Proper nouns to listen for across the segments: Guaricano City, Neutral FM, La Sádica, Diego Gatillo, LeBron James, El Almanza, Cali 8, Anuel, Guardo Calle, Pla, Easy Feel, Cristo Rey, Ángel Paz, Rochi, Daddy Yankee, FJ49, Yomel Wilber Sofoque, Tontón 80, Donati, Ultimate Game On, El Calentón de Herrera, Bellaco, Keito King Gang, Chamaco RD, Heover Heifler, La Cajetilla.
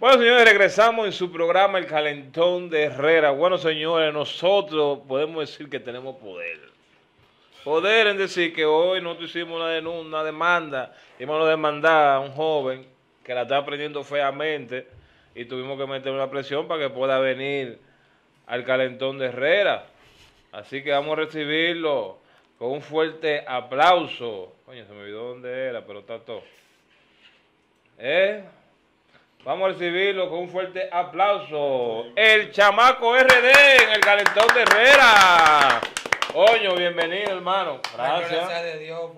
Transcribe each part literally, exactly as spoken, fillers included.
Bueno, señores, regresamos en su programa El Calentón de Herrera. Bueno, señores, nosotros podemos decir que tenemos poder. Poder en decir que hoy nosotros hicimos una, denuncia, una demanda, íbamos a demandar a un joven que la está aprendiendo feamente y tuvimos que meter una presión para que pueda venir al Calentón de Herrera. Así que vamos a recibirlo con un fuerte aplauso. Coño, se me olvidó dónde era, pero está todo. ¿Eh? Vamos a recibirlo con un fuerte aplauso. El Chamaco R D en El Calentón de Herrera. Oño, bienvenido, hermano. Gracias.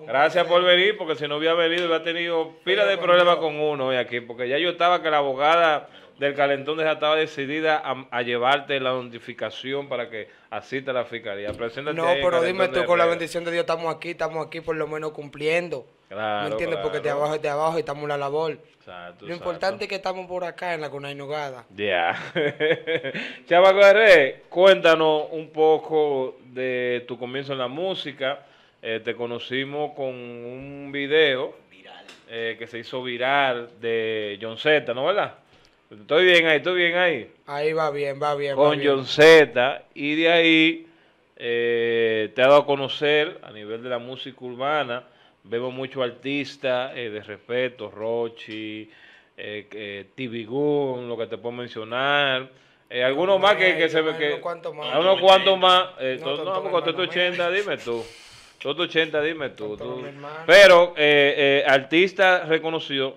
Gracias por venir, porque si no hubiera venido, hubiera tenido pila de problemas con uno hoy aquí. Porque ya yo estaba que la abogada del Calentón de Herrera estaba decidida a, a llevarte la notificación para que asista a la fiscalía. Preséntate. No, pero dime tú, con la bendición de Dios estamos aquí, estamos aquí por lo menos cumpliendo. Claro, ¿me entiendes? Claro. Porque de abajo es de abajo y estamos en la labor. Exacto, lo importante exacto. es que estamos por acá en la Cuna Inogada. Ya. Yeah. Chamaco R D, cuéntanos un poco de tu comienzo en la música. Eh, te conocimos con un video viral. Eh, que se hizo viral de John Zeta, ¿no, verdad? Estoy bien ahí, estoy bien ahí. Ahí va bien, va bien. Con va John bien. Zeta. Y de ahí eh, te ha dado a conocer a nivel de la música urbana. Vemos muchos artistas eh, de respeto, Rochi, eh, eh, Tibigún, lo que te puedo mencionar. Eh, algunos no, más que, que se ve que... Unos cuantos más. Unos cuantos más. Eh, no, tonto, no, con Tontón ochenta, dime tú. Tontón ochenta, dime tú. tú. Pero eh, eh, artistas reconocidos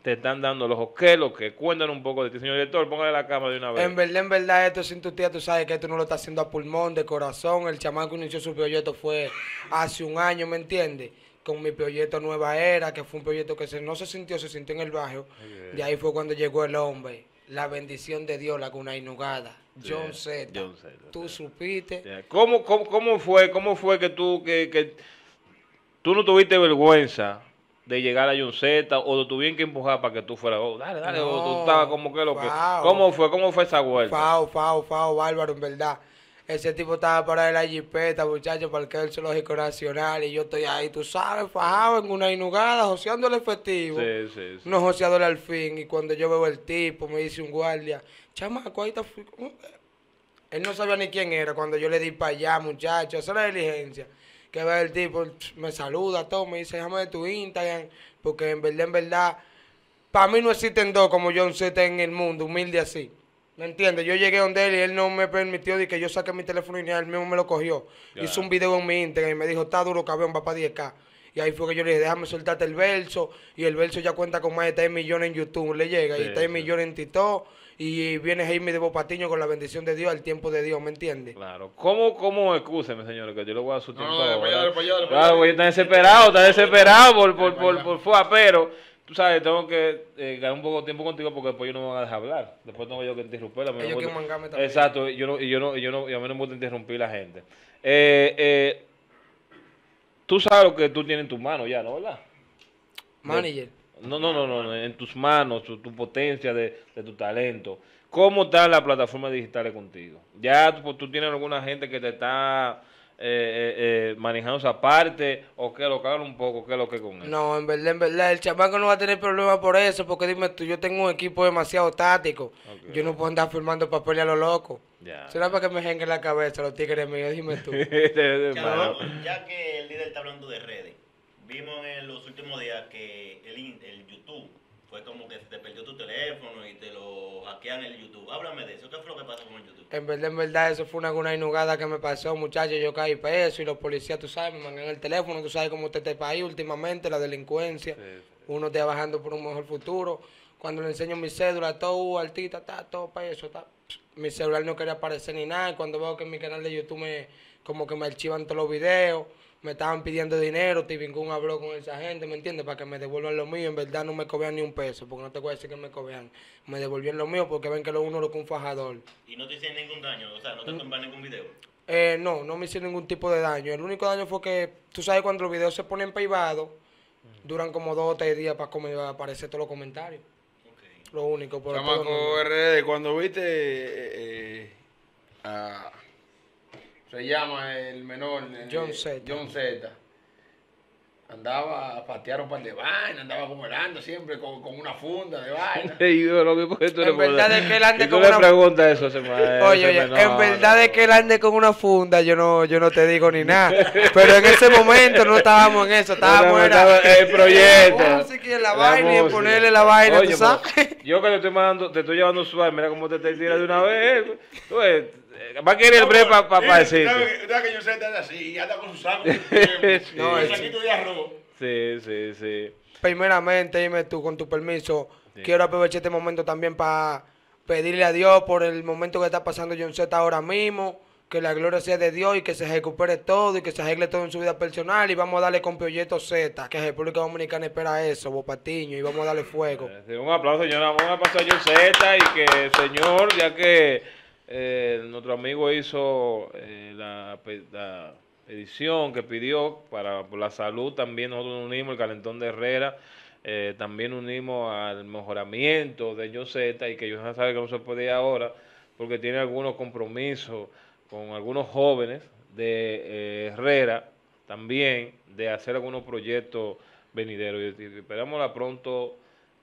te están dando los ojelos, que cuentan un poco de ti. Señor director, póngale la cámara de una vez. En verdad, en verdad, esto sin tu tía, tú sabes que esto no lo está haciendo a pulmón, de corazón. El chamaco inició su proyecto fue hace un año, ¿me entiendes? Con mi proyecto Nueva Era, que fue un proyecto que se, no se sintió, se sintió en el barrio. Yeah. De ahí fue cuando llegó el hombre. La bendición de Dios, la Cuna Inugada. John Zeta. Yeah. Tú yeah. supiste. Yeah. ¿Cómo, cómo, cómo, fue, ¿Cómo fue que tú, que, que tú no tuviste vergüenza de llegar a John Zeta, o te tuvieron que empujar para que tú fueras? Oh, dale, dale, no, o tú estabas como que lo que... Wow. ¿Cómo fue? ¿Cómo fue esa vuelta? Fao, fao, fao, bárbaro, en verdad. Ese tipo estaba para de la jipeta, muchachos, para el Zoológico Nacional, y yo estoy ahí, tú sabes, fajado en una inugada, joseándole efectivo. Sí, sí, sí. No joseándole al fin, y cuando yo veo el tipo, me dice un guardia, chamaco, ahí está... Él no sabía ni quién era, cuando yo le di para allá, muchachos, esa es la diligencia. Que ve el tipo, me saluda, todo, me dice, déjame de tu Instagram, porque en verdad, en verdad, para mí no existen dos como John Zeta en el mundo, humilde así. ¿Me entiendes? Yo llegué donde él y él no me permitió de que yo saque mi teléfono y él mismo me lo cogió. Yeah. Hizo un video en mi Instagram y me dijo, está duro, cabrón, va para diez K. Y ahí fue que yo le dije, déjame soltarte el verso, y el verso ya cuenta con más de tres millones en YouTube, le llega, sí, y tres millones en TikTok, y viene Jaime de Bopatiño con la bendición de Dios, al tiempo de Dios, ¿me entiendes? Claro. ¿Cómo, cómo, excúseme, señores, que yo lo voy a sustituir? No, no, para allá, para allá. Claro, está desesperado, está desesperado por, por, por, por, por fuera, pero, tú sabes, tengo que eh, ganar un poco de tiempo contigo porque después yo no me van a dejar hablar. Después tengo yo que interrumpirla. Ellos quieren mangarme también. Exacto, y yo no, y yo no, y yo no, y a mí no me gusta interrumpir la gente. Eh, eh. Tú sabes lo que tú tienes en tus manos ya, ¿no? ¿Verdad? Manager. No, no, no, no, en tus manos, tu, tu potencia de, de tu talento. ¿Cómo están las plataformas digitales contigo? Ya tú, tú tienes alguna gente que te está eh, eh, manejando esa parte, o que lo cagan un poco, que lo que con él. No, en verdad, en verdad, el chamaco no va a tener problemas por eso, porque dime tú, yo tengo un equipo demasiado táctico. Okay. Yo no puedo andar firmando papeles a lo loco. Ya. Será para que me jengue la cabeza los tigres míos, dime tú. Chamaco, ya que el líder está hablando de redes, vimos en los últimos días que el, el YouTube fue como que se te perdió tu teléfono y te lo hackean el YouTube. Háblame de eso, ¿qué fue lo que pasó con el YouTube? En verdad, en verdad, eso fue una cuna inugada que me pasó, muchachos. Yo caí preso y los policías, tú sabes, me mangan el teléfono. Tú sabes cómo está este país últimamente, la delincuencia. Sí, sí. Uno está bajando por un mejor futuro. Cuando le enseño mi cédula, todo altita, está todo para eso, está... Mi celular no quería aparecer ni nada. Cuando veo que en mi canal de YouTube me, como que me archivan todos los videos, me estaban pidiendo dinero, Tibingún habló con esa gente, ¿me entiendes? Para que me devuelvan lo mío. En verdad no me cobran ni un peso, porque no te voy a decir que me cobran. Me devolvieron lo mío porque ven que lo uno lo que un fajador. ¿Y no te hicieron ningún daño? O sea, ¿no te tumban ningún video? Eh, no, no me hicieron ningún tipo de daño. El único daño fue que, tú sabes, cuando los videos se ponen privados, duran como dos o tres días para que me aparecen todos los comentarios. Lo único, por Chamaco R D, cuando viste eh, eh, a, se llama el menor, John Zeta. John Zeta. Andaba, patearon un par de vainas, andaba comerando siempre con, con una funda de vaina. En verdad es que él ande con una funda. Eso, se me, oye, se oye, me, no, en verdad no. es que él ande con una funda, yo no, yo no te digo ni nada. Pero en ese momento no estábamos en eso, estábamos no, no, era, estaba el proyecto. La música, la vaina, la y ponerle la vaina, oye, ¿tú sabes? Yo que te estoy mandando, te estoy llevando suave, mira cómo te, te tiras de una vez. Tú ves, va a querer el break para para decir. Sabes que yo sé estar así y anda con sus sacos. No, el saquito de arroz. Sí, sí, sí. Primeramente, dime tú, con tu permiso, sí. Quiero aprovechar este momento también para pedirle a Dios por el momento que está pasando John Zeta ahora mismo, que la gloria sea de Dios y que se recupere todo y que se arregle todo en su vida personal, y vamos a darle con Proyecto Z, que República Dominicana espera eso, Bopatiño, y vamos a darle fuego. Sí, un aplauso, señora, vamos a pasar a John Zeta, y que, señor, ya que eh, nuestro amigo hizo eh, la... la edición que pidió para la salud, también nosotros unimos el Calentón de Herrera, eh, también unimos al mejoramiento de John Zeta, y que yo ya sabe que no se puede ir ahora porque tiene algunos compromisos con algunos jóvenes de eh, Herrera, también de hacer algunos proyectos venideros, y, y esperamos la pronto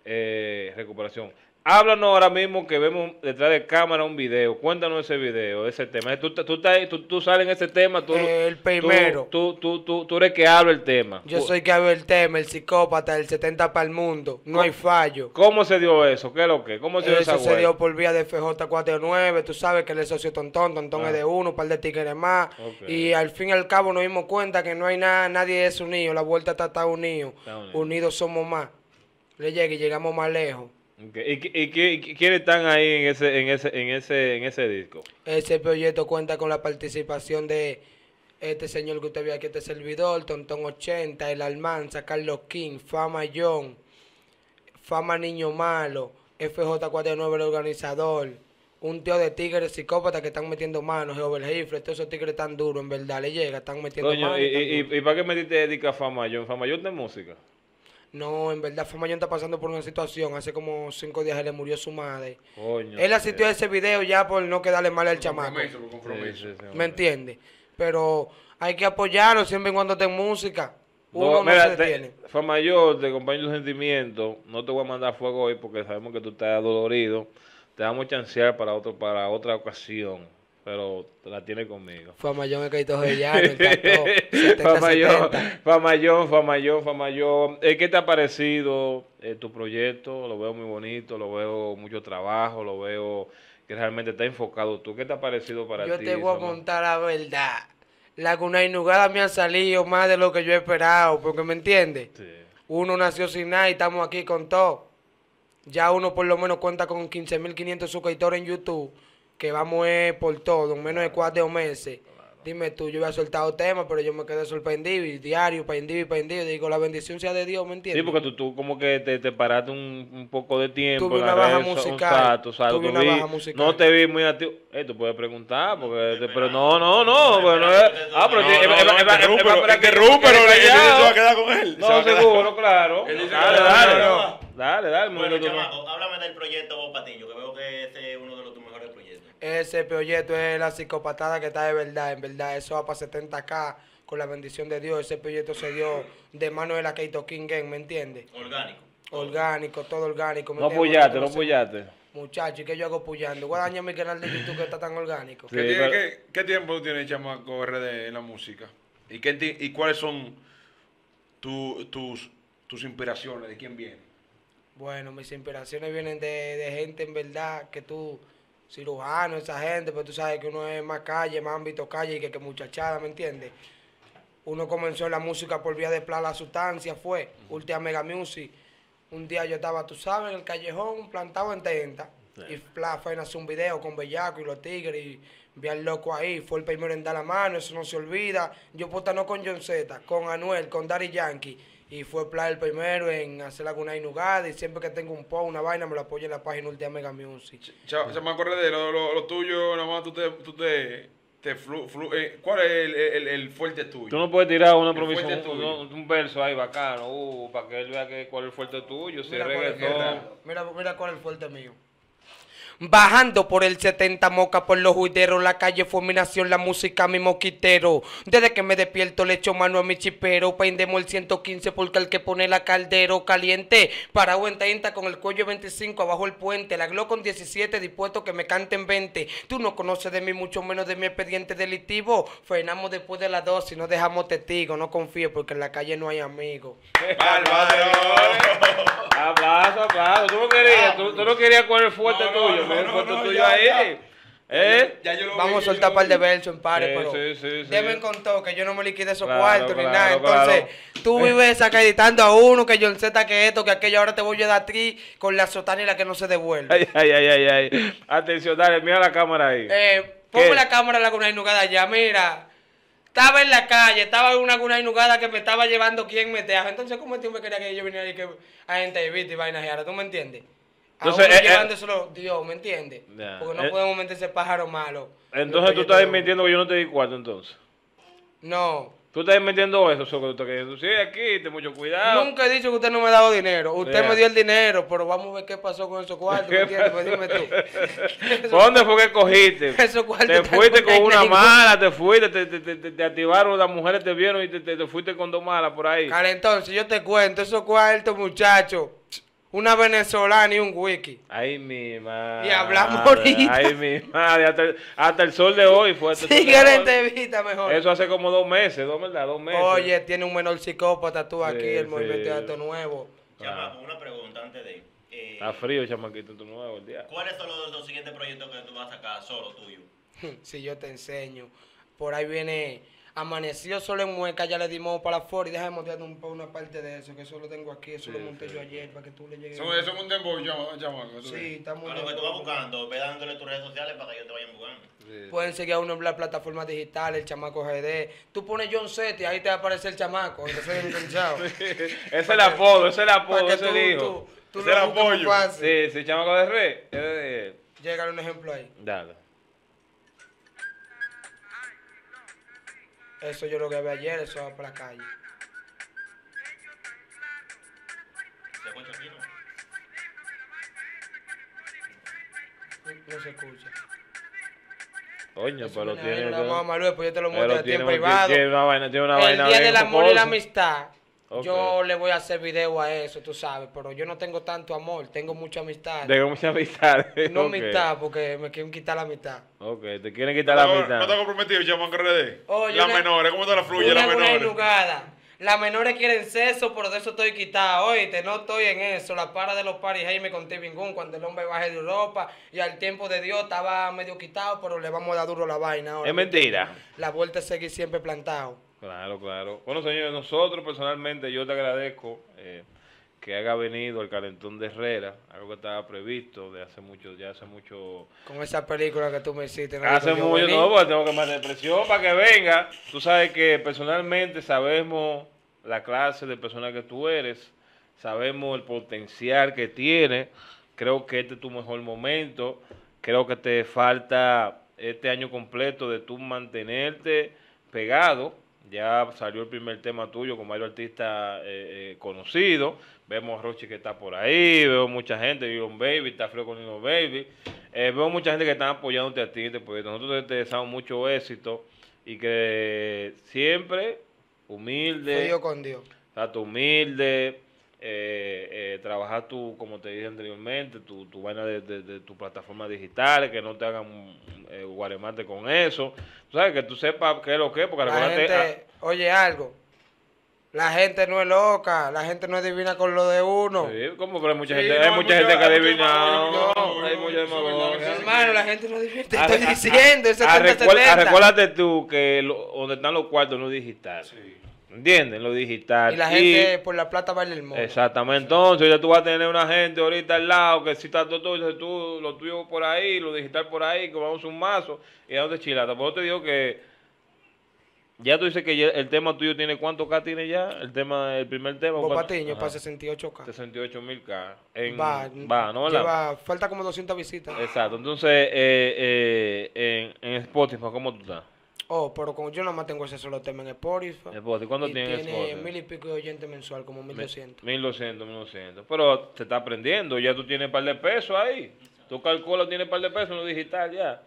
eh, recuperación. Háblanos ahora mismo, que vemos detrás de cámara un video. Cuéntanos ese video, ese tema. Tú, tú, tú, tú sales en ese tema. Tú, el primero. Tú, tú, tú, tú, tú eres que habla el tema. Yo soy que hablo el tema, el psicópata, el setenta para el mundo. No hay fallo. ¿Cómo se dio eso? ¿Qué es lo que? ¿Cómo se dio esa huella? Eso se dio por vía de F J cuarenta y nueve. Tú sabes que él es socio Tontón. Tontón ah. es de uno, un par de tigres más. Okay. Y al fin y al cabo nos dimos cuenta que no hay nada, nadie es unido. La vuelta está, está unido. Está unido. Unidos somos más. Le llega y llegamos más lejos. Okay. ¿Y, y, y, y quiénes están ahí en ese, en ese, en ese, en ese disco? Ese proyecto cuenta con la participación de este señor que usted ve aquí, este servidor, Tontón ochenta, El Almanza, Carlos King, Fama Young, Fama Niño Malo, F J cuarenta y nueve el organizador, un tío de tigres psicópatas que están metiendo manos, Heover Heifler, todos esos tigres tan duros, en verdad, le llega, están metiendo Doña, manos. ¿Y, y, y, y para qué metiste dedica a Fama Young? Fama Young de música. No, en verdad, Fama Young está pasando por una situación. Hace como cinco días le murió su madre. Coño, él asistió a ese video ya por no quedarle mal al chamaco. Compromiso, compromiso. Sí, sí, sí, ¿me entiendes? Pero hay que apoyarlo siempre cuando esté en música. Uno no, mira, no se detiene. Fama Young, te acompaño los sentimientos. No te voy a mandar fuego hoy porque sabemos que tú estás dolorido. Te vamos a chancear para, otro, para otra ocasión. Pero la tiene conmigo. Fama Young, el Cristo Rey, el setenta, Fama Young, Fama Young, Fama Young, Fama Young. ¿Qué te ha parecido eh, tu proyecto? Lo veo muy bonito, lo veo mucho trabajo, lo veo que realmente está enfocado tú. ¿Qué te ha parecido para yo ti? Yo te voy Fama? a contar la verdad. La Gunainugada me ha salido más de lo que yo he esperado, porque me entiendes. Sí. Uno nació sin nada y estamos aquí con todo. Ya uno por lo menos cuenta con quince mil quinientos suscriptores en YouTube. Que vamos eh, por todo, en menos de cuatro meses. Claro. Dime tú, yo había soltado temas, pero yo me quedé sorprendido. Y diario, pendido y pendido. Digo, la bendición sea de Dios, ¿me entiendes? Sí, porque tú, tú como que te, te paraste un, un poco de tiempo. Tuve una baja musical. Tuve una baja musical. No te vi muy activo. Eh, tú puedes preguntar, porque... Te, pero no, no, no. Bueno, ah, pero... Interrúmpelo, le ya. ¿Tú vas a quedar con él? No, seguro, claro. Dale, dale. Dale, dale. Bueno, Chamaco, háblame del proyecto Vos Patiño, que veo que este es uno de los tus mejores proyectos. Ese proyecto es la psicopatada que está de verdad, en verdad. Eso va para setenta K con la bendición de Dios. Ese proyecto se dio de mano de la Keito King Gang, ¿me entiendes? Orgánico. Orgánico, todo orgánico. No puyaste, no puyaste. Muchacho, ¿y qué yo hago puyando? Voy a dañar mi canal de YouTube que está tan orgánico. Sí, ¿Qué, tiene, pero... ¿qué, ¿Qué tiempo tiene Chamaco R D en la música? ¿Y, qué ti, y cuáles son tu, tus, tus inspiraciones? ¿De quién viene? Bueno, mis inspiraciones vienen de, de gente en verdad que tú... Cirujano, esa gente, pero tú sabes que uno es más calle, más ámbito calle y que, que muchachada, ¿me entiendes? Uno comenzó la música por vía de Pla, la sustancia fue, uh-huh. Ultimate Game On. Un día yo estaba, tú sabes, en el callejón, plantado en tenta. Sí. Y Pla fue en hacer un video con Bellaco y los tigres y vi al loco ahí. Fue el primero en dar la mano, eso no se olvida. Yo puta no con John Zeta, con Anuel, con Daddy Yankee. Y fue Pla el primero en hacer alguna inugada. Y siempre que tengo un post, una vaina, me lo apoyo en la página Ultimate Game On. Se me acordé de lo, lo, lo tuyo, nada más tú te... Tú te, te flu, flu, eh, ¿cuál es el, el, el fuerte tuyo? Tú no puedes tirar una promisión, un, un, un verso ahí bacano, uh, para que él vea que, cuál es el fuerte tuyo, si mira, reggaetón. Cuál es, mira, mira cuál es el fuerte mío. Bajando por el setenta, moca por los juideros, la calle fulminación, la música mi moquitero. Desde que me despierto le echo mano a mi chipero, pendemos el ciento quince porque el que pone la caldero caliente. Parado en treinta con el cuello veinticinco abajo el puente, la Glock con diecisiete dispuesto que me canten veinte. Tú no conoces de mí, mucho menos de mi expediente delictivo. Frenamos después de las dos y no dejamos testigos, no confío porque en la calle no hay amigos. ¡Bárbaro! Aplauso, aplauso. Tú no querías, tú, tú no querías correr fuerte no, no, tuyo. No, no, fuerte no, tuyo ya, ahí. Ya. ¿Eh? Ya yo lo Vamos vi, a soltar par de versos en pares, sí, pero sí, sí, sí. Deben contó que yo no me liquide esos claro, cuartos claro, ni nada. Entonces, claro. tú vives acreditando a uno que John Zeta, que esto, que aquello, ahora te voy a dar a ti con la sotana y la que no se devuelve. Ay, ay, ay, ay, ay. Atención, dale, mira la cámara ahí. Eh, pongo la cámara en la cuna inugada allá, mira. Estaba en la calle, estaba en una cuna inugada que me estaba llevando quien me teaja. Entonces, ¿cómo este hombre quería que yo viniera y que a gente viste y vainas y ahora? ¿Tú me entiendes? Entonces, eh, llevándoselo, Dios, ¿me entiendes? Nah, porque no eh, podemos meterse pájaro malo. Entonces tú estás mintiendo que yo no te di cuarto, entonces. No. Tú estás mintiendo eso, Socorro, que tú sí, aquí, ten mucho cuidado. Nunca he dicho que usted no me ha dado dinero. Usted yeah. me dio el dinero, pero vamos a ver qué pasó con esos cuartos, ¿me entiendes? Pues dime tú. ¿Por dónde fue que cogiste? Esos cuartos. Te fuiste con una ningún... mala, te fuiste, te, te, te, te, te activaron, las mujeres te vieron y te, te, te fuiste con dos malas por ahí. Cara, entonces yo te cuento, esos cuartos, muchachos. Una venezolana y un wiki. Ay, mi madre. Y hablamos ahorita. Ay, mi madre. Hasta el, hasta el sol de hoy fue. Hasta sí, que la entrevista mejor. Eso hace como dos meses, ¿no? ¿Verdad? Dos meses. Oye, tiene un menor psicópata tú aquí, sí, el sí. movimiento de Alto Nuevo. Chamaco, una pregunta antes de ir. Eh, Está frío, chamaquito, Alto Nuevo el día. ¿Cuáles son los, los siguientes proyectos que tú vas a sacar solo tuyo? Si yo te enseño. Por ahí viene... Amaneció solo en Mueca, ya le dimos para afuera y dejamos de un, una parte de eso, que eso lo tengo aquí, eso sí, lo monté sí. yo ayer para que tú le llegues. Eso es un dembow, Chamaco. Sí, estamos. Bueno, lo que tú vas buscando, ve dándole tus redes sociales para que ellos te vayan buscando. Sí. Pueden seguir a uno en las plataformas digitales, el Chamaco R D. Tú pones John Zeta y ahí te va a aparecer el Chamaco. Ese es el apodo, ese es el apodo, ese es el hijo. Ese es el apoyo. Sí, sí, Chamaco R D. Llega un ejemplo ahí. Dale. Eso yo lo que vi ayer, eso va para la calle. No se escucha. Coño, pero lo tiene. Mamá Luis, pues yo te lo muestro a ti en privado. Tiene una vaina, tiene una vaina. El día del amor y la amistad. Okay. Yo le voy a hacer video a eso, tú sabes, pero yo no tengo tanto amor, tengo mucha amistad. Tengo mucha amistad. No okay. amistad, porque me quieren quitar la amistad. Ok, te quieren quitar la amistad. No te has comprometido, Chamaco R D. Oye, la menor, ¿cómo te la fluye la menor? Las menores quieren sexo, pero de eso estoy quitado, oíste, no estoy en eso. La para de los paris ahí me conté Tibigún cuando el hombre baje de Europa y al tiempo de Dios estaba medio quitado, pero le vamos a dar duro la vaina ahora. Es mentira. La vuelta es seguir siempre plantado. Claro, claro. Bueno, señores, nosotros personalmente yo te agradezco eh, que haya venido El Calentón de Herrera, algo que estaba previsto de hace mucho, ya hace mucho... Con esa película que tú me hiciste. ¿No? Hace mucho, no, porque tengo que mandar presión para que venga. Tú sabes que personalmente sabemos la clase de persona que tú eres, sabemos el potencial que tienes, creo que este es tu mejor momento, creo que te falta este año completo de tú mantenerte pegado. Ya salió el primer tema tuyo con varios artistas eh, eh, conocidos. Vemos a Rochi que está por ahí, veo mucha gente, Iron Baby, está Flo con Iron Baby. Eh, veo mucha gente que está apoyándote a ti, porque nosotros te deseamos mucho éxito y que siempre humilde. Yo con Dios. Estás humilde, eh, eh, trabajar tu, como te dije anteriormente, tu, tu vaina de, de, de tus plataformas digitales, que no te hagan eh, guaremate con eso. Tú sabes que tú sepas qué es lo que es, porque la gente, a... oye algo, la gente no es loca, la gente no es divina con lo de uno. Sí, ¿cómo? Pero hay mucha sí, gente, no, hay, hay mucha gente que ha adivinado. No, no, no, hay mucha demagogia. Hermano, la gente no es divina, te a, estoy a, diciendo. A, a, recuérdate, a, recuérdate tú que lo, donde están los cuartos no es digital. Sí. ¿Entienden? Lo digital. Y la gente y, por la plata vale el mundo. Exactamente. Entonces ya tú vas a tener una gente ahorita al lado que si está todo, todo tú, lo tuyo por ahí, lo digital por ahí, que vamos un mazo y ya no te chilata. Por eso te digo que ya tú dices que ya, el tema tuyo tiene cuánto K tiene ya, el tema el primer tema. Bopatiño para sesenta y ocho K. sesenta y ocho mil K. En, va, va, ¿no? Lleva, falta como doscientas visitas. Exacto. Entonces, eh, eh, en, en Spotify, ¿cómo tú estás? Oh, pero como yo nada más tengo ese solo tema en Spotify. Spotify, ¿cuándo tienes Spotify? Tiene mil y pico de oyentes mensual, como mil doscientos. mil doscientos, mil doscientos. Pero te está aprendiendo, ya tú tienes un par de pesos ahí. Tú calculas, tienes un par de pesos en lo digital ya.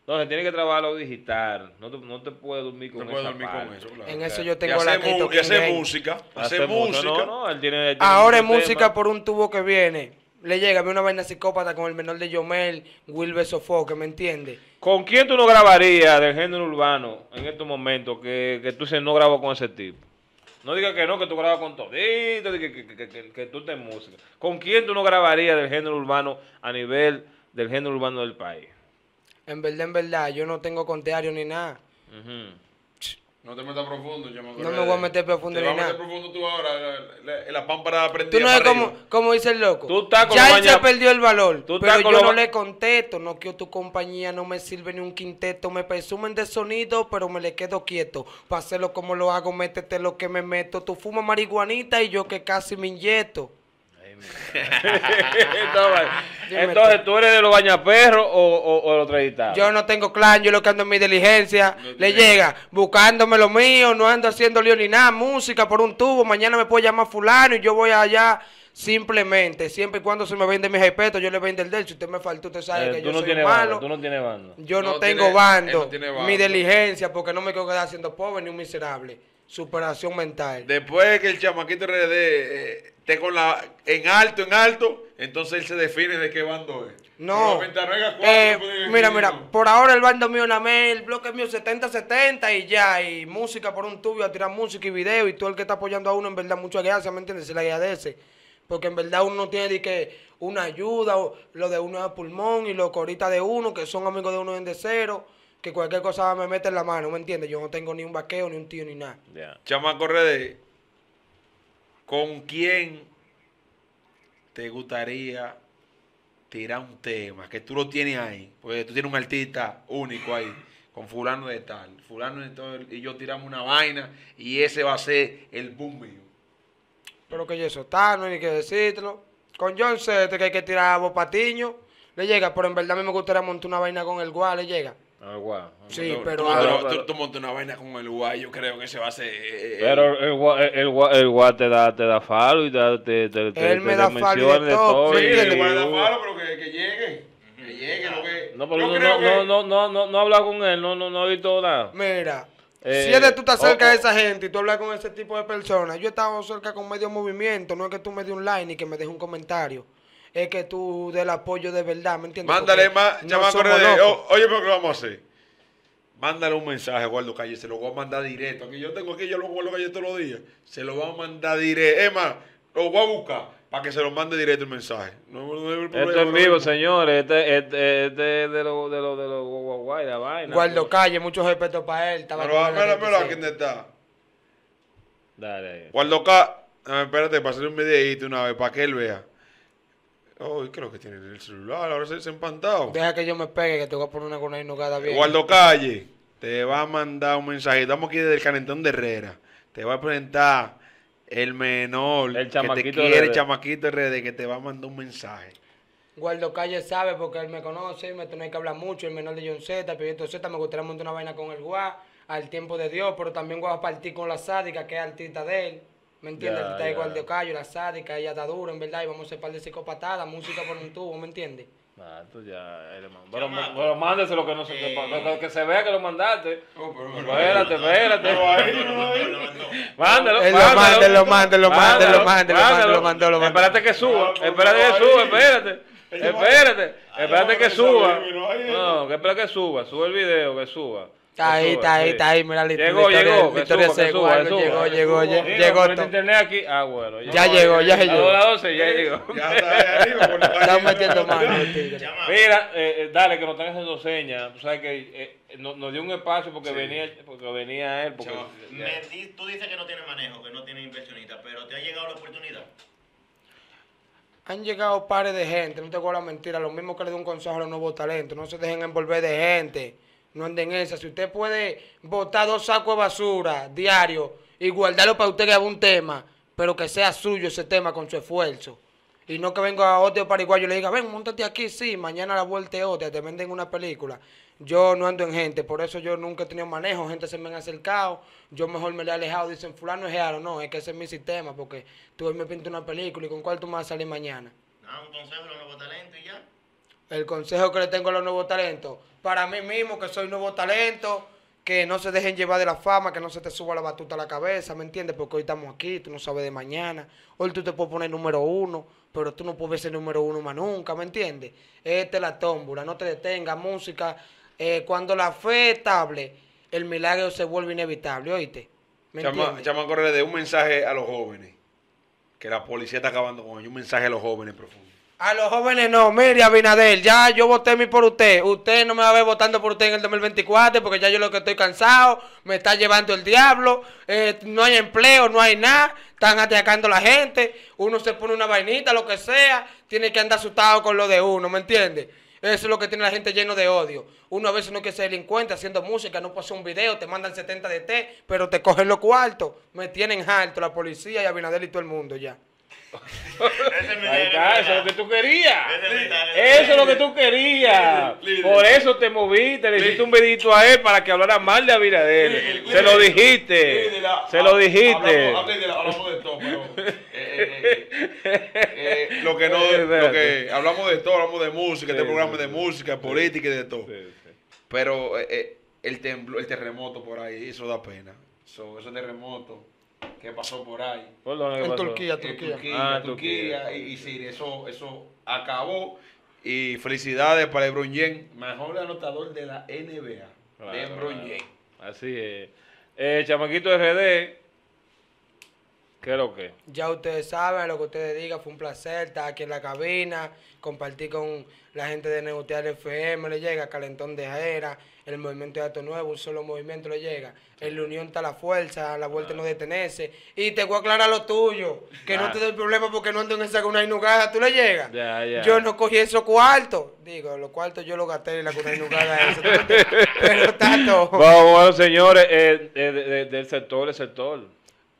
Entonces tienes que trabajar lo digital. No te, no te puedes dormir con, no puedes dormir con eso. Claro. En eso yo tengo y la Keito King. Y hace música. Hace música. No, no, él tiene, él tiene ahora es música por un tubo que viene. Le llega, ve una vaina psicópata con el menor de Yomel Wilber Sofoque, ¿me entiendes? ¿Con quién tú no grabarías del género urbano en estos momentos que, que tú se no grabas con ese tipo? No digas que no, que tú grabas con todito, que, que, que, que, que tú estés música. ¿Con quién tú no grabarías del género urbano a nivel del género urbano del país? En verdad, en verdad, yo no tengo conteario ni nada. Uh-huh. No te metas profundo, yo me No me voy a meter profundo ni nada. Te vas a meter profundo tú ahora, la, la, la pámpara prendida. Tú no ves como dice el loco. Tú estás con ya él baña... se perdió el valor, tú pero yo no ba... le contesto. No quiero tu compañía, no me sirve ni un quinteto. Me presumen de sonido, pero me le quedo quieto. Para hacerlo como lo hago, métete lo que me meto. Tú fumas marihuanita y yo que casi me inyecto. entonces, entonces, ¿tú eres de los bañaperros o, o, o los traditados? Yo no tengo clan, yo lo que ando en mi diligencia. No le llega, buscándome lo mío, no ando haciendo lío ni nada. Música por un tubo, mañana me puede llamar fulano y yo voy allá simplemente. Siempre y cuando se me vende mis respetos, yo le vendo el del. Si usted me faltó, usted sabe eh, que yo no soy malo. Bando, tú no tienes bando. Yo no, no tengo tiene, bando. No tiene bando. Mi diligencia, porque no me quiero quedar siendo pobre ni un miserable. Superación mental. Después que el Chamaquito R D eh, esté con la en alto, en alto, entonces él se define de qué bando es. No. Eh, mira, mira, por ahora el bando mío nada más, el bloque mío setenta setenta y ya, y música por un tubo, a tirar música y video, y todo el que está apoyando a uno, en verdad, muchas gracias, ¿me entiendes? Se le agradece. Porque en verdad uno tiene de que una ayuda, o lo de uno es a pulmón y los coritas de uno, que son amigos de uno en de cero. Que cualquier cosa me mete en la mano, ¿me entiendes? Yo no tengo ni un vaqueo, ni un tío, ni nada. Yeah. Chamaco R D, ¿con quién te gustaría tirar un tema? Que tú lo tienes ahí, porque tú tienes un artista único ahí, con fulano de tal, fulano de tal, y yo tiramos una vaina, y ese va a ser el boom mío. Pero que eso está, no hay que decirlo. Con John Zeta que hay que tirar a Bopatiño, le llega, pero en verdad a mí me gustaría montar una vaina con el Guá, le llega. Ah, guau. Sí, tú, pero... Tú, ah, tú, tú montas una vaina con el guay, yo creo que se va a hacer... Eh, pero el guay, el guay, el guay te da, te da falo y da, te, te, te... Él te me da falo de todo. Sí, él me da falo, pero que, que llegue. Que llegue lo que... No, pero no, no, que... no, no, no, no, no he hablado con él, no, no, no he visto nada. Mira, eh, si eres tú estás cerca oh, de esa gente y tú hablas con ese tipo de personas, yo he estado cerca con medio movimiento, no es que tú me des un like ni que me des un comentario. Es que tú del apoyo de verdad, ¿me entiendes? Mándale más, no Chamaco R D. O, oye, pero ¿qué vamos a hacer? Mándale un mensaje a Guardo Calle, se lo voy a mandar directo. Aquí yo tengo aquí, yo lo Guardo Calle todos los días. Se lo voy a mandar directo. Es más, lo voy a buscar para que se lo mande directo el mensaje. No, no hay problema, esto es vivo, señores. Este es este, este, de los de los de los guaguay, la vaina. Guardo Calle, mucho respeto para él. Pero mira, mira, aquí donde está. Dale. Guardo Calle, espérate, para hacer un videíto una vez, para que él vea. Oh, creo que tiene el celular, ahora se ha empantado. Deja que yo me pegue, que te voy a poner una con ahí nogada bien. Guardo Calle, te va a mandar un mensaje. Estamos aquí desde el Calentón de Herrera. Te va a presentar el menor, el que te quiere, el Chamaquito R D, que te va a mandar un mensaje. Guardo Calle sabe porque él me conoce, me tiene que hablar mucho. El menor de John Zeta, el proyecto Z, me gustaría montar una vaina con el Guá, al tiempo de Dios, pero también voy a partir con La Sádica, que es artista de él. ¿Me entiendes? Yeah, está yeah. Igual de Calle, La Sádica, ella está dura, en verdad, y vamos a hacer par de psicopatadas, música por un tubo, ¿me entiendes? Ah, tú ya, hermano. Pero, pero mándese lo que no se te pasa, que se vea que lo mandaste. Oh, pero, pero, espérate, espérate. Mándalo, mándalo, mándalo, mándalo, mándalo, mándalo, mándalo. Espérate que suba, espérate que suba, espérate. Espérate, espérate que suba. No, que espera que suba, sube el video, que suba. Está ahí, está ahí, está ahí, mira la llegó, llegó, Victoria Seguar, llegó, llegó, llegó. Internet aquí, ah, bueno. Ya llegó, ya llegó. A las doce ya llegó. Ya está ahí arriba. Estamos metiendo mano. Mira, dale, que nos están haciendo señas. Tú sabes que nos dio un espacio porque venía porque venía él. Tú dices que no tiene manejo, que no tiene inversionista, pero ¿te ha llegado la oportunidad? Han llegado pares de gente, no te hago la mentira. Lo mismo que le doy un consejo a los nuevos talentos. No se dejen envolver de gente. No anden esa. Si usted puede botar dos sacos de basura diario y guardarlo para usted que haga un tema, pero que sea suyo ese tema con su esfuerzo. Y no que venga a otro paraguayo y le diga, ven, montate aquí, sí, mañana la vuelta es otra, te venden una película. Yo no ando en gente, por eso yo nunca he tenido manejo, gente se me han acercado, yo mejor me le he alejado, dicen, fulano es jaro, no, es que ese es mi sistema, porque tú hoy me pintas una película y con cuál tú me vas a salir mañana. No, un consejo, no me botas lento y ya. El consejo que le tengo a los nuevos talentos, para mí mismo que soy nuevo talento, que no se dejen llevar de la fama, que no se te suba la batuta a la cabeza, ¿me entiendes? Porque hoy estamos aquí, tú no sabes de mañana, hoy tú te puedes poner número uno, pero tú no puedes ser número uno más nunca, ¿me entiendes? Esta es la tómbola, no te detengas, música. Eh, cuando la fe es estable, el milagro se vuelve inevitable, ¿oíste? Chamaco R D, un mensaje a los jóvenes, que la policía está acabando con ellos, un mensaje a los jóvenes profundo. A los jóvenes no, mire Abinader, ya yo voté mi por usted, usted no me va a ver votando por usted en el dos mil veinticuatro porque ya yo lo que estoy cansado, me está llevando el diablo, eh, no hay empleo, no hay nada, están atacando a la gente, uno se pone una vainita, lo que sea, tiene que andar asustado con lo de uno, ¿me entiende? Eso es lo que tiene la gente lleno de odio. Uno a veces no quiere ser delincuente haciendo música, no pasa un video, te mandan setenta de té, pero te cogen los cuartos. Me tienen harto la policía y Abinader y todo el mundo ya. Ahí está, eso es lo que tú querías. Eso es lo que tú querías. Por eso te moviste, le hiciste un vedito a él para que hablara mal de Abinader. Se lo dijiste. Se lo dijiste. Hablamos de todo, lo que no, hablamos de todo, hablamos de música, este programa de música, política y de todo. Pero el temblor, el terremoto por ahí, eso da pena. Eso es terremoto. Que pasó por ahí. ¿Por dónde en pasó? Turquía, Turquía. En Turquía, ah, Turquía, Turquía y, y Siria. Eso, eso acabó. Y felicidades para LeBron James, mejor anotador de la N B A. Claro, LeBron James. Claro. Así es. Eh, Chamaquito R D, ¿qué es lo que? Ya ustedes saben, lo que ustedes digan, fue un placer estar aquí en la cabina, compartir con la gente de Neutral F M, le llega Calentón de Herrera, el movimiento de Acto Nuevo, un solo movimiento le llega. En la unión está la fuerza, la vuelta ah. no detenerse. Y te voy a aclarar lo tuyo, que ah. no te doy problema porque no ando en esa cuna inugada, tú le llegas. Yeah, yeah. Yo no cogí esos cuartos. Digo, los cuartos yo los gasté en la cuna inugada. Esa, pero tanto. Bueno, bueno, señores, eh, eh, de, de, del sector, el sector.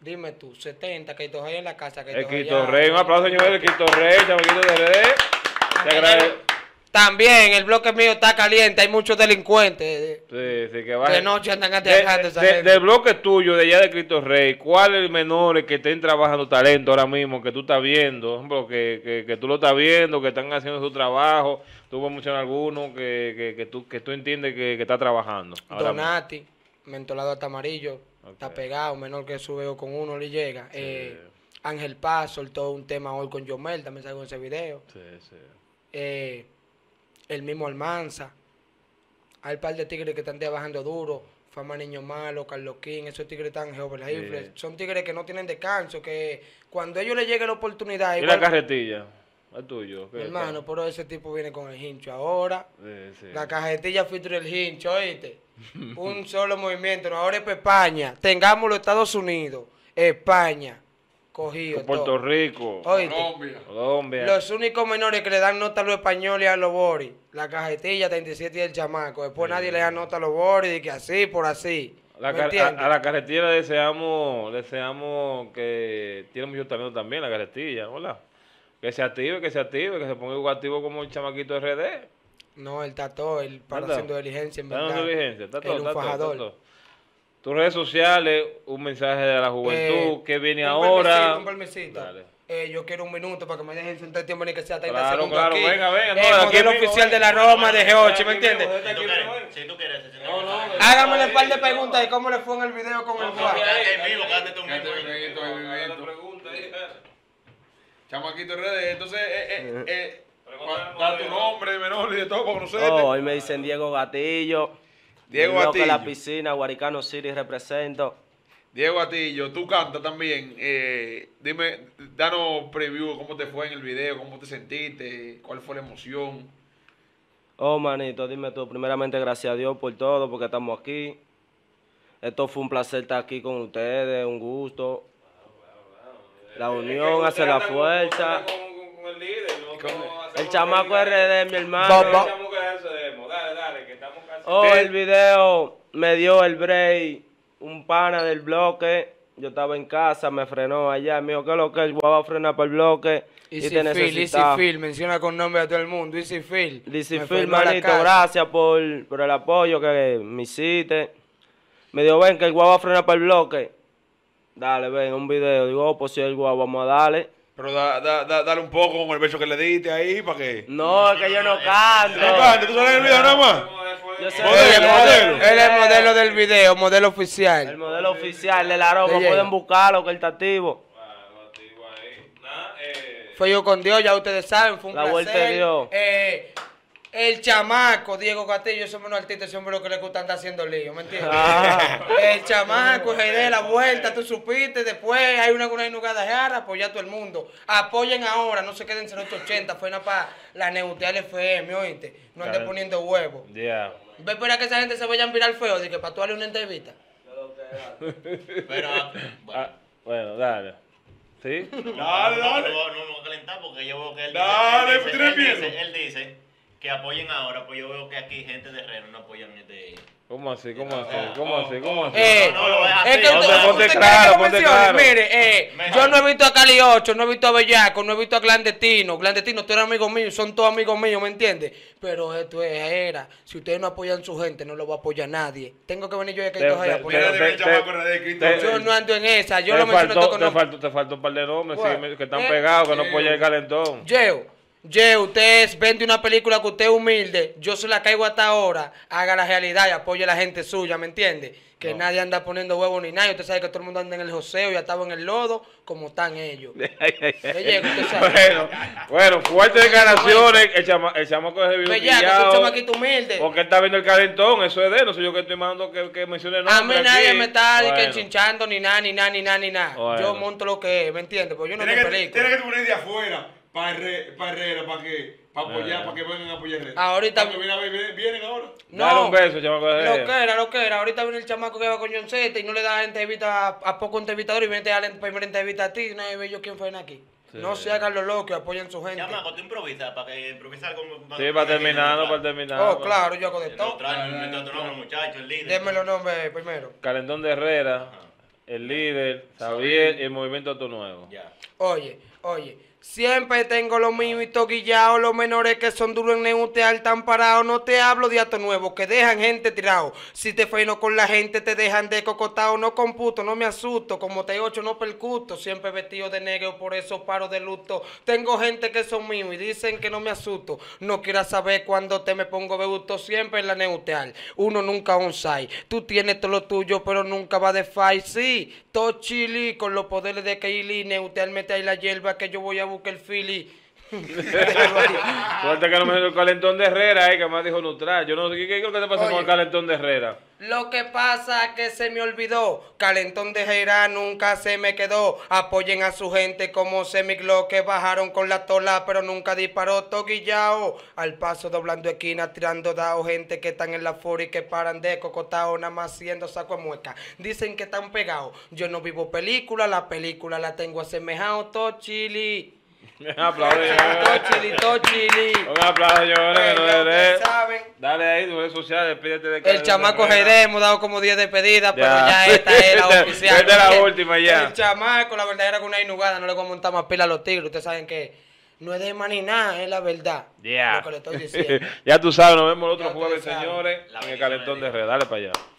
Dime tú, setenta, Keito Rey en la casa. El Cristo Rey, un aplauso, señores, el Cristo Rey, Chamaquito R D. También, el bloque mío está caliente, hay muchos delincuentes. Sí, sí, que vaya. De noche andan atajando esa gente. Del bloque tuyo, de allá de Cristo Rey, ¿cuál es el menor que estén trabajando talento ahora mismo, que tú estás viendo? Ejemplo, que, que, que tú lo estás viendo, que están haciendo su trabajo. Tú vas a mencionar alguno que, que, que, tú, que tú entiendes que, que está trabajando. Donati, mentolado hasta amarillo. Okay. Está pegado, menor que sube con uno le llega. Sí. Eh, Ángel Paz soltó un tema hoy con Yomel, también salgo en ese video. Sí, sí. Eh, el mismo Almanza. Hay un par de tigres que están trabajando duro. Fama Niño Malo, Carlos King, esos tigres están Heover Heifler. Sí. Son tigres que no tienen descanso, que cuando ellos les llegue la oportunidad... ¿Y igual... la cajetilla? ¿El tuyo? Mi hermano, está? Pero ese tipo viene con el hincho ahora. Sí, sí. La cajetilla filtra el hincho, oíste. Un solo movimiento, no, ahora es para España. Tengamos los Estados Unidos, España, cogido. Puerto todo. Rico, ¿oíste? Colombia. Colombia. Los únicos menores que le dan nota a los españoles y a los boris. La cajetilla treinta y siete y el chamaco. Después sí. Nadie le da nota a los boris y que así, por así. La a, a la cajetilla le deseamos, deseamos que tiene mucho talento también, la cajetilla, hola. Que se active, que se active, que se ponga igual activo como el Chamaquito R D. No, él está todo, él para haciendo diligencia en verdad. Está haciendo diligencia, está todo, está todo, está todo. Tus redes sociales, un mensaje de la juventud, eh, que viene un ahora. Un permisito, un permisito. Eh, yo quiero un minuto para que me dejen sentar tiempo en que sea treinta claro, segundos claro, aquí. Venga, venga. No, eh, aquí el oficial de la Roma de G ocho, ¿me entiendes? Si tú quieres. Hágamele un par de preguntas de cómo le fue en el video con el Juan. En vivo, cállate tú mismo. Chamaquito R D, entonces... Eh, eh, eh, da tu nombre, menor y de todo para conocerte. No, hoy me dicen Diego Gatillo. Diego Gatillo. Que la piscina, Guaricano City represento. Diego Gatillo, tú cantas también. Eh, dime, danos preview, cómo te fue en el video, cómo te sentiste, cuál fue la emoción. Oh, manito, dime tú. Primeramente, gracias a Dios por todo, porque estamos aquí. Esto fue un placer estar aquí con ustedes, un gusto. La unión hace la fuerza. El líder, ¿no? El Chamaco R D, mi hermano. Bo, bo. Dale, dale, que estamos casi. Oh, el video me dio el break, un pana del bloque. Yo estaba en casa, me frenó allá. Me dijo, ¿qué es lo que es? Guau, va a frenar para el bloque. Easy Feel, Easy Feel, menciona con nombre a todo el mundo. Easy Feel. Easy Feel, manito, gracias por, por el apoyo que me hiciste. Me dijo, ven, que el guau va a frenar para el bloque. Dale, ven, un video. Digo, oh, pues si el guau, vamos a darle. Pero da, da, da, dale un poco con el beso que le diste ahí para que... No, es que yo no canto. No canto, tú sales en el video nada más. Yo soy modelo, el modelo. Él es modelo del video, modelo oficial. El modelo oficial del aroma, pueden buscarlo, que él está activo. Fue yo con Dios, ya ustedes saben, fue un placer. La vuelta de Dios. Eh, el Chamaco, Diego Gatillo, somos unos artistas, somos los que les gusta andar haciendo lío, ¿me entiendes? Ah. El Chamaco, R D, la vuelta, tú supiste, después hay una una inugada jara, apoya a todo el mundo. Apoyen ahora, no se queden en el ochocientos ochenta, fue una para la Neutral F M, oíste, no anden poniendo huevos. Ya. Yeah. Ve espera que esa gente se vaya a virar feo, de que para tú darle una entrevista. Pero, bueno. Bueno, dale. ¿Sí? Dale, dale. No, no, no, calentar porque yo veo que él dice, dale, él, dice, él, dice, él dice que apoyen ahora, pues yo veo que aquí gente de Herrera no apoyan este... ¿Cómo así? ¿Cómo así? ¿Cómo así? ¿Cómo así? Eh, no, no, no, es que no, usted, ponte usted claro, ponte claro. Mire, eh, yo no he visto a Cali ocho, no he visto a Bellaco, no he visto a Clandestino. Clandestino, tú eres amigo mío, son todos amigos míos, ¿me entiendes? Pero esto es era. Si ustedes no apoyan su gente, no lo va a apoyar nadie. Tengo que venir yo de Cristo Rey a apoyar. Yo no ando en esa, yo lo menciono todo con nombre. Te falta un par de nombres que están pegados, que no apoyan el calentón. Yeo. Ye, usted vende una película que usted es humilde, yo se la caigo hasta ahora, haga la realidad y apoye a la gente suya, ¿me entiende? Que no. Nadie anda poniendo huevos ni nada, usted sabe que todo el mundo anda en el joseo y atado en el lodo, como están ellos. Ye, usted sabe. Bueno, bueno, fuertes declaraciones, el, chama, el chamaco es el Bellaco, pillado, es un chamaquito humilde. Porque él está viendo el calentón, eso es de él, no soy yo que estoy mandando que, que mencione el nombre. A mí nadie aquí me está bueno. que chinchando ni nada, ni nada, ni nada, ni nada. Bueno. Yo monto lo que es, ¿me entiende? Porque yo no veo películas. Tienes que poner de afuera. Para Herrera, para que para apoyar, ah, para que vengan a apoyar Herrera. Ahorita vienen, vienen ahora. No, dale un beso, chamaco de Herrera. Lo que era, lo que era. Ahorita viene el chamaco que va con John Zeta y no le da entrevista a, a poco entrevistador y viene a la primera entrevista a ti y nadie ve yo quién fue en aquí. Sí. No se hagan los locos, apoyen su gente. Chamaco, tú improvisas, para que improvisar como... Sí, para terminar, para terminar. Oh, para... claro, yo hago de todo. Deme los nombres primero. Calentón de Herrera, ajá, el líder, Javier, sí, y el movimiento Todo Nuevo. Ya. Oye, oye. Siempre tengo los mimitos guillados, los menores que son duros en Neutral tan parados. No te hablo de Ato Nuevo, que dejan gente tirado. Si te freino con la gente, te dejan de cocotado. No computo, no me asusto, como T ocho no percuto. Siempre vestido de negro, por eso paro de luto. Tengo gente que son míos y dicen que no me asusto. No quieras saber cuando te me pongo de gusto, siempre en la Neutral. Uno nunca onside. Tú tienes todo lo tuyo, pero nunca va de fight. Sí, todo chili con los poderes de Keili. Neutral mete ahí la hierba que yo voy a que el Philly. Suerte que no me dijo el calentón de Herrera, eh, que más dijo Neutral. Yo no sé qué, qué, qué te pasa. Oye, con el calentón de Herrera. Lo que pasa es que se me olvidó. Calentón de Herrera nunca se me quedó. Apoyen a su gente como semiglo que bajaron con la tola, pero nunca disparó. Toguillao, al paso doblando esquina, tirando dao. Gente que están en la furia y que paran de cocotao, nada más haciendo saco de mueca. Dicen que están pegados. Yo no vivo película, la película la tengo asemejado. Todo chili. Un aplauso, Tochili, Tochili. Un aplauso, yo eh, no dale ahí tus redes sociales, despídete de que el chamaco G D, hemos dado como diez despedidas, pero ya esta es la oficial. Esta es la última ya. El chamaco, la verdadera que una inugada, no le voy a montar más pila a los tigres. Ustedes saben que no es de maní nada, es la verdad. Ya. Yeah. Ya tú sabes, nos vemos el otro ya jueves, señores, en el calentón de Herrera. Dale para allá.